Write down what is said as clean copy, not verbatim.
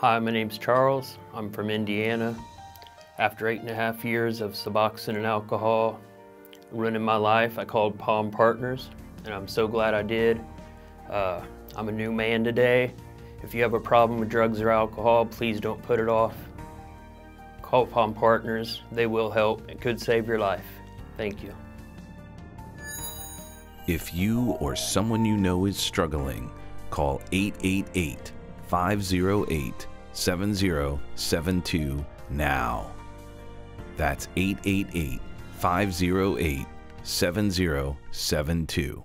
Hi, my name's Charles. I'm from Indiana. After 8.5 years of Suboxone and alcohol ruining my life, I called Palm Partners, and I'm so glad I did. I'm a new man today. If you have a problem with drugs or alcohol, please don't put it off. Call Palm Partners. They will help. It could save your life. Thank you. If you or someone you know is struggling, call 888-508-7072 now. That's 888-508-7072.